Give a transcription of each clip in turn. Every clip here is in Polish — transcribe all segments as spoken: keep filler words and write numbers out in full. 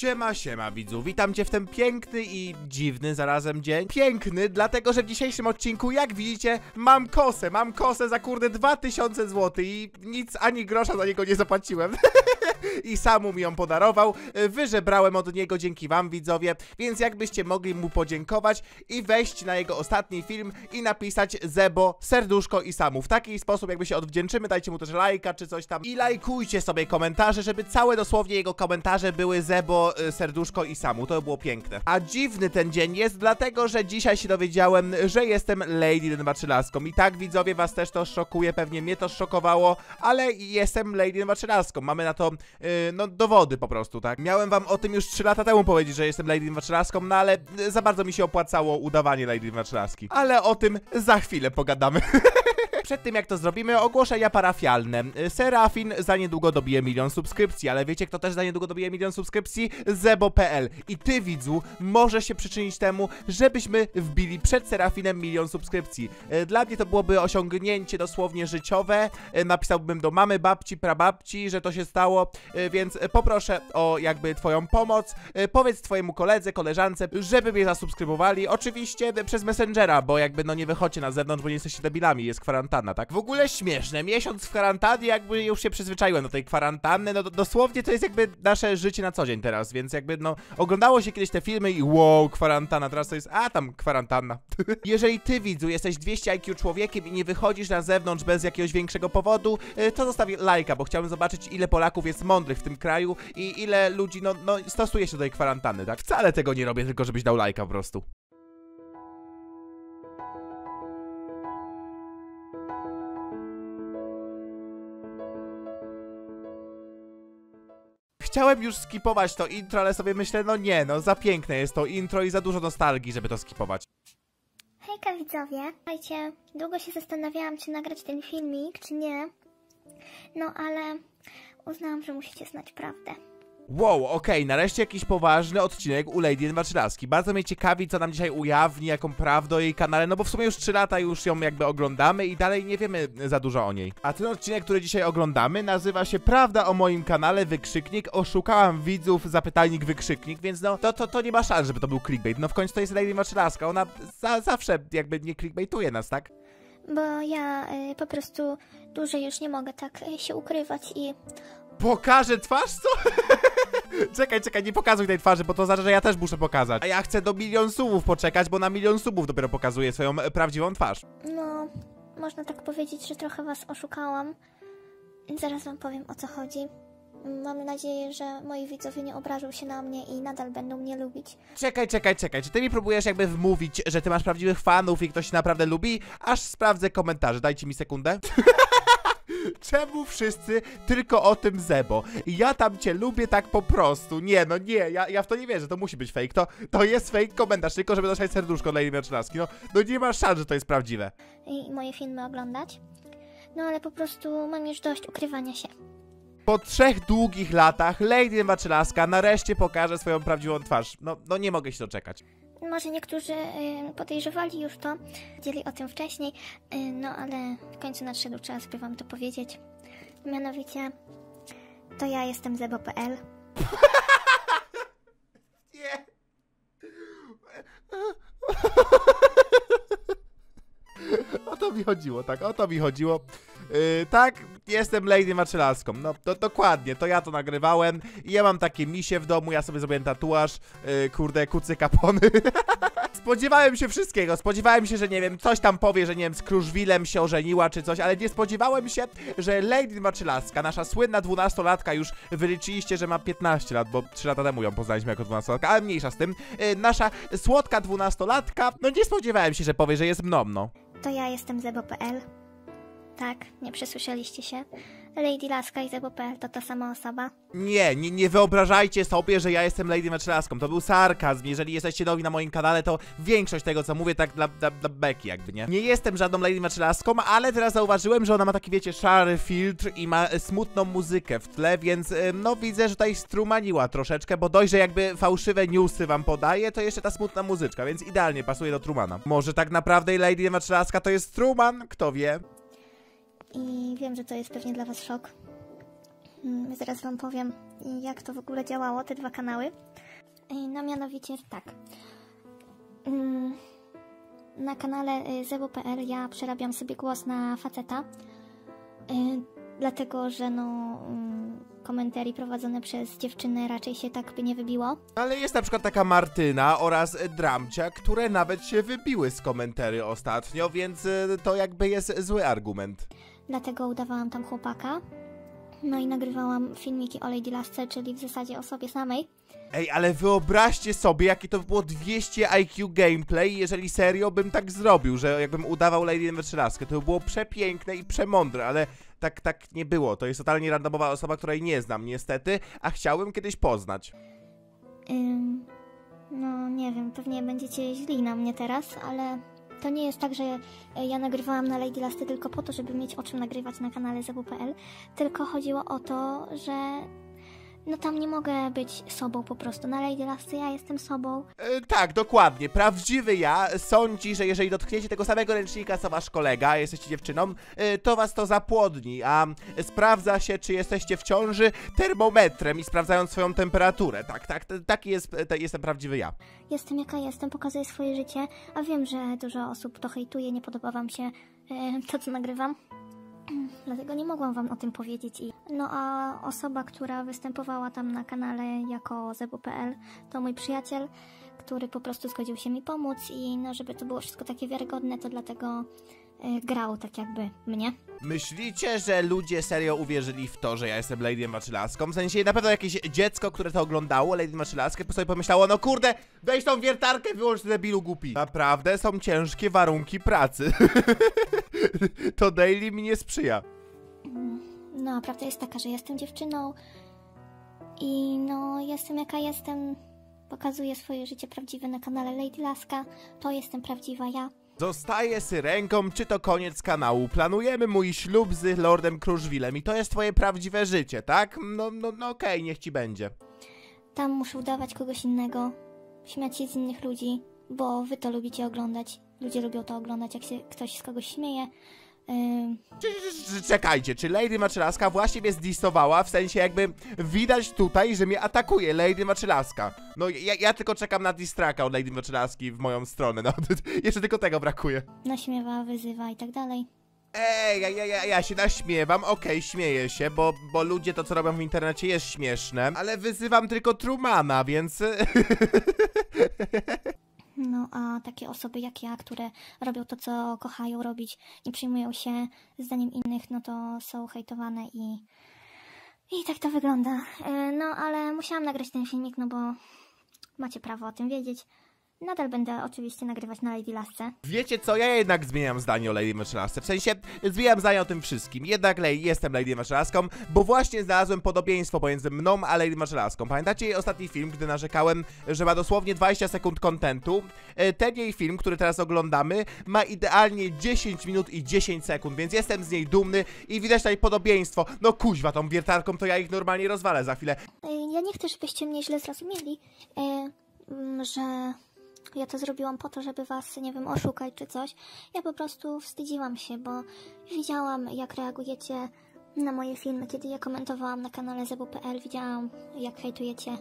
Siema, siema widzu, witam cię w ten piękny i dziwny zarazem dzień. Piękny, dlatego że w dzisiejszym odcinku, jak widzicie, mam kosę, mam kosę za kurde dwa tysiące złotych i nic ani grosza za niego nie zapłaciłem. I sam mi ją podarował, wyżebrałem od niego dzięki wam widzowie, więc jakbyście mogli mu podziękować i wejść na jego ostatni film i napisać Zebo, serduszko i samu. W taki sposób jakby się odwdzięczymy, dajcie mu też lajka czy coś tam i lajkujcie sobie komentarze, żeby całe dosłownie jego komentarze były Zebo, serduszko i samu, to było piękne. A dziwny ten dzień jest dlatego, że dzisiaj się dowiedziałem, że jestem Lady Maczylaską i tak widzowie was też to szokuje, pewnie mnie to szokowało, ale jestem Lady Maczylaską, mamy na to no dowody po prostu, tak? Miałem wam o tym już trzy lata temu powiedzieć, że jestem Lady Maczylaską, no ale za bardzo mi się opłacało udawanie Lady Maczylaski. Ale o tym za chwilę pogadamy. Przed tym jak to zrobimy, ogłoszenia parafialne. Serafin za niedługo dobije milion subskrypcji, ale wiecie kto też za niedługo dobije milion subskrypcji? Zebo kropka pe el. I ty widzu, możesz się przyczynić temu, żebyśmy wbili przed Serafinem milion subskrypcji. Dla mnie to byłoby osiągnięcie dosłownie życiowe. Napisałbym do mamy, babci, prababci, że to się stało, więc poproszę o jakby twoją pomoc. Powiedz twojemu koledze, koleżance, żeby mnie zasubskrybowali. Oczywiście przez Messengera, bo jakby no nie wychodźcie na zewnątrz, bo nie jesteście debilami, jest kwarantanna. Tak? W ogóle śmieszne, miesiąc w kwarantannie, jakby już się przyzwyczaiłem do tej kwarantanny, no dosłownie to jest jakby nasze życie na co dzień teraz, więc jakby no oglądało się kiedyś te filmy i wow, kwarantanna, teraz to jest, a tam kwarantanna. Jeżeli ty widzu jesteś dwieście IQ człowiekiem i nie wychodzisz na zewnątrz bez jakiegoś większego powodu, to zostaw lajka, bo chciałbym zobaczyć ile Polaków jest mądrych w tym kraju i ile ludzi no, no stosuje się do tej kwarantanny, tak? Wcale tego nie robię, tylko żebyś dał lajka po prostu. Chciałem już skipować to intro, ale sobie myślę, no nie, no za piękne jest to intro i za dużo nostalgii, żeby to skipować. Hejka widzowie, słuchajcie, długo się zastanawiałam, czy nagrać ten filmik, czy nie, no ale uznałam, że musicie znać prawdę. Wow, okej, okay, nareszcie jakiś poważny odcinek u Lady Maczylaski. Bardzo mnie ciekawi, co nam dzisiaj ujawni, jaką prawdę o jej kanale, no bo w sumie już trzy lata już ją jakby oglądamy i dalej nie wiemy za dużo o niej. A ten odcinek, który dzisiaj oglądamy, nazywa się Prawda o moim kanale, wykrzyknik, oszukałam widzów, zapytajnik, wykrzyknik, więc no to, to, to nie ma szans, żeby to był clickbait. No w końcu to jest Lady Maczylaska, ona za, zawsze jakby nie clickbaituje nas, tak? Bo ja y, po prostu dłużej już nie mogę tak y, się ukrywać i... Pokażę twarz, co? Czekaj, czekaj, nie pokazuj tej twarzy, bo to znaczy, że ja też muszę pokazać. A ja chcę do milion subów poczekać, bo na milion subów dopiero pokazuję swoją prawdziwą twarz. No, można tak powiedzieć, że trochę was oszukałam. Zaraz wam powiem, o co chodzi. Mam nadzieję, że moi widzowie nie obrażą się na mnie i nadal będą mnie lubić. Czekaj, czekaj, czekaj, czy ty mi próbujesz jakby wmówić, że ty masz prawdziwych fanów i ktoś naprawdę lubi? Aż sprawdzę komentarze, dajcie mi sekundę. Czemu wszyscy tylko o tym Zebo? Ja tam cię lubię tak po prostu. Nie, no nie, ja, ja w to nie wierzę, to musi być fake. To, to jest fake komentarz, tylko żeby dostać serduszko dla Lady Maczylaski. No, no nie ma szans, że to jest prawdziwe. I moje filmy oglądać? No ale po prostu mam już dość ukrywania się. Po trzech długich latach Lady Maczylaska nareszcie pokaże swoją prawdziwą twarz. No, no nie mogę się doczekać. Może niektórzy podejrzewali już to, wiedzieli o tym wcześniej, no ale w końcu nadszedł czas, by wam to powiedzieć. Mianowicie, to ja jestem Zebo kropka pe el. Nie. O to mi chodziło, tak, o to mi chodziło. Yy, tak, jestem Lady Maczylaską. No, to dokładnie, to ja to nagrywałem. Ja mam takie misie w domu, ja sobie zrobiłem tatuaż. Yy, kurde, kucy kapony. Spodziewałem się wszystkiego, spodziewałem się, że nie wiem, coś tam powie, że nie wiem, z Kruszwilem się ożeniła czy coś, ale nie spodziewałem się, że Lady Maczylaska, nasza słynna dwunastolatka, już wyliczyliście, że ma piętnaście lat, bo trzy lata temu ją poznaliśmy jako dwunastolatka, ale mniejsza z tym, yy, nasza słodka dwunastolatka, no nie spodziewałem się, że powie, że jest mną, no. To ja jestem Zebo kropka pe el. Tak, nie przesłyszeliście się. Lady Laska i Zebo kropka pe el to ta sama osoba. Nie, nie, nie wyobrażajcie sobie, że ja jestem Lady Maczylaską. To był sarkazm. Jeżeli jesteście nowi na moim kanale, to większość tego, co mówię, tak dla, dla, dla beki jakby, nie? Nie jestem żadną Lady Maczylaską, ale teraz zauważyłem, że ona ma taki, wiecie, szary filtr i ma smutną muzykę w tle, więc no widzę, że tutaj strumaniła troszeczkę, bo dość, że jakby fałszywe newsy wam podaje, to jeszcze ta smutna muzyczka, więc idealnie pasuje do Trumana. Może tak naprawdę Lady Maczylaska to jest Truman? Kto wie? I wiem, że to jest pewnie dla was szok, Zaraz wam powiem, jak to w ogóle działało, te dwa kanały. No mianowicie tak. Na kanale Zebo kropka pe el ja przerabiam sobie głos na faceta, dlatego że no komentarii prowadzone przez dziewczyny raczej się tak by nie wybiło. Ale jest na przykład taka Martyna oraz Dramcia, które nawet się wybiły z komentarzy ostatnio, więc to jakby jest zły argument. Dlatego udawałam tam chłopaka. No i nagrywałam filmiki o Lady Lasce, czyli w zasadzie o sobie samej. Ej, ale wyobraźcie sobie, jakie to było dwieście IQ gameplay, jeżeli serio bym tak zrobił, że jakbym udawał Lady Maczylaskę. To by było przepiękne i przemądre, ale tak, tak nie było. To jest totalnie randomowa osoba, której nie znam niestety, a chciałbym kiedyś poznać. Ym, no nie wiem, pewnie będziecie źli na mnie teraz, ale... To nie jest tak, że ja nagrywałam na Lady Lasce tylko po to, żeby mieć o czym nagrywać na kanale Zebo kropka pe el, tylko chodziło o to, że no tam nie mogę być sobą po prostu. Na Lady Lasce ja jestem sobą. E, tak, dokładnie. Prawdziwy ja sądzi, że jeżeli dotkniecie tego samego ręcznika, co wasz kolega, jesteście dziewczyną, e, to was to zapłodni, a sprawdza się, czy jesteście w ciąży, termometrem i sprawdzając swoją temperaturę. Tak, tak, taki jest, jestem prawdziwy ja. Jestem jaka jestem, pokazuję swoje życie, a wiem, że dużo osób to hejtuje, nie podoba wam się e, to, co nagrywam. Dlatego nie mogłam wam o tym powiedzieć. I... No a osoba, która występowała tam na kanale jako Zebo kropka pe el, to mój przyjaciel, który po prostu zgodził się mi pomóc i no żeby to było wszystko takie wiarygodne, to dlatego y, grał tak jakby mnie. Myślicie, że ludzie serio uwierzyli w to, że ja jestem Lady Maczylaską? W sensie na pewno jakieś dziecko, które to oglądało, Lady Maczylaskę, po sobie pomyślało, no kurde, weź tą wiertarkę, wyłącz debilu głupi. Naprawdę są ciężkie warunki pracy. To daily mi nie sprzyja. No, a prawda jest taka, że jestem dziewczyną i no, jestem jaka jestem, pokazuję swoje życie prawdziwe na kanale Lady Laska, to jestem prawdziwa ja. Zostaję syrenką, czy to koniec kanału? Planujemy mój ślub z Lordem Kruszwilem i to jest twoje prawdziwe życie, tak? No, no, no okej, okay, niech ci będzie. Tam muszę udawać kogoś innego, śmiać się z innych ludzi, bo wy to lubicie oglądać. Ludzie lubią to oglądać, jak się ktoś z kogoś śmieje. Yy... Czekajcie, czy Lady Maczylaska właśnie mnie zdisowała? W sensie jakby widać tutaj, że mnie atakuje Lady Maczylaska. No ja, ja tylko czekam na distraka od Lady Maczylaski w moją stronę. No, jeszcze tylko tego brakuje. Naśmiewa, wyzywa i tak dalej. Ej, ja, ja, ja, ja się naśmiewam, okej, okay, śmieję się, bo, bo ludzie to, co robią w internecie jest śmieszne. Ale wyzywam tylko Trumana, więc... No a takie osoby jak ja, które robią to, co kochają robić i przyjmują się zdaniem innych, no to są hejtowane i, i tak to wygląda. No ale musiałam nagrać ten filmik, no bo macie prawo o tym wiedzieć. Nadal będę oczywiście nagrywać na Lady Lasce. Wiecie co, ja jednak zmieniam zdanie o Lady Maczylasce. W sensie, zmieniam zdanie o tym wszystkim. Jednak jestem Lady Maczylaską, bo właśnie znalazłem podobieństwo pomiędzy mną a Lady Maczylaską. Pamiętacie jej ostatni film, gdy narzekałem, że ma dosłownie dwadzieścia sekund kontentu? Ten jej film, który teraz oglądamy, ma idealnie dziesięć minut i dziesięć sekund, więc jestem z niej dumny i widać tutaj podobieństwo. No kuźwa, tą wiertarką to ja ich normalnie rozwalę za chwilę. Ja nie chcę, żebyście mnie źle zrozumieli, e, że... Ja to zrobiłam po to, żeby was, nie wiem, oszukać czy coś. Ja po prostu wstydziłam się, bo widziałam, jak reagujecie na moje filmy, kiedy je komentowałam na kanale Zebo kropka pe el. Widziałam, jak hejtujecie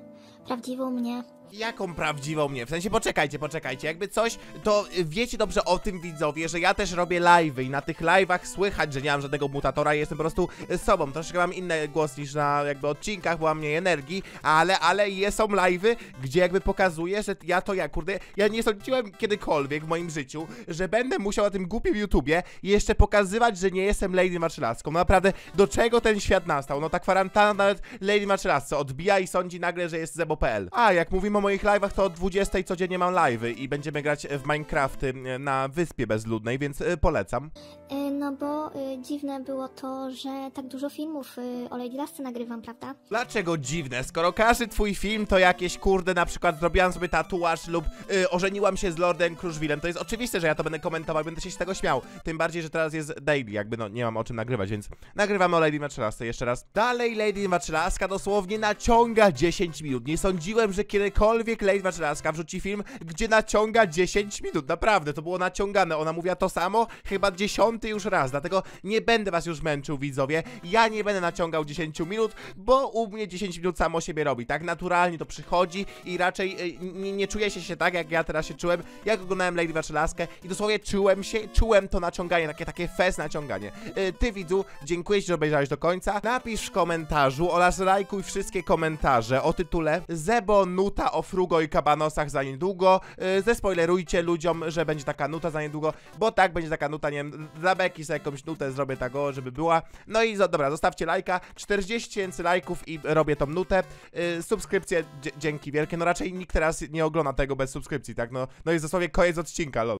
prawdziwą mnie. Jaką prawdziwą mnie? W sensie, poczekajcie, poczekajcie, jakby coś, to wiecie dobrze o tym, widzowie, że ja też robię live'y i na tych live'ach słychać, że nie mam żadnego mutatora i jestem po prostu sobą. Troszkę mam inny głos niż na jakby odcinkach, bo mam mniej energii, ale, ale je są live'y, gdzie jakby pokazuję, że ja to ja, kurde, ja nie sądziłem kiedykolwiek w moim życiu, że będę musiał na tym głupim YouTubie jeszcze pokazywać, że nie jestem Lady Maczylaską. No naprawdę, do czego ten świat nastał? No ta kwarantanna nawet Lady Maczylasce odbija i sądzi nagle, że jest Zebo kropka pe el. A, jak mówimy o moich live'ach, to o dwudziestej codziennie mam live'y i będziemy grać w Minecrafty na Wyspie Bezludnej, więc polecam. No bo y, dziwne było to, że tak dużo filmów y, o Lady Lasce nagrywam, prawda? Dlaczego dziwne? Skoro każdy twój film to jakieś, kurde, na przykład zrobiłam sobie tatuaż lub y, ożeniłam się z Lordem Kruszwilem, to jest oczywiste, że ja to będę komentował, będę się z tego śmiał. Tym bardziej, że teraz jest daily, jakby no nie mam o czym nagrywać, więc nagrywamy o Lady Maczylasce jeszcze raz. Dalej Lady Maczylaska dosłownie naciąga dziesięć minut, nie sądziłem, że kiedykolwiek Lady Maczylaska wrzuci film, gdzie naciąga dziesięć minut. Naprawdę, to było naciągane. Ona mówiła to samo chyba dziesiąty już raz. Dlatego nie będę was już męczył, widzowie. Ja nie będę naciągał dziesięć minut, bo u mnie dziesięć minut samo siebie robi. Tak naturalnie to przychodzi i raczej nie, nie czuję się, się tak, jak ja teraz się czułem, jak oglądałem Lady Maczylaskę i dosłownie czułem się, czułem to naciąganie, takie, takie fest naciąganie. Ty, widzu, dziękuję ci, że obejrzałeś do końca. Napisz w komentarzu oraz lajkuj wszystkie komentarze o tytule Zebo nuta o frugo i kabanosach za niedługo. Zespoilerujcie ludziom, że będzie taka nuta za niedługo, bo tak, będzie taka nuta, nie wiem, dla beki sobie jakąś nutę zrobię taką, żeby była. No i dobra, zostawcie lajka, czterdzieści tysięcy lajków i robię tą nutę. Subskrypcje, dzięki wielkie, no raczej nikt teraz nie ogląda tego bez subskrypcji, tak? No, no i w zasadzie koniec odcinka, lol.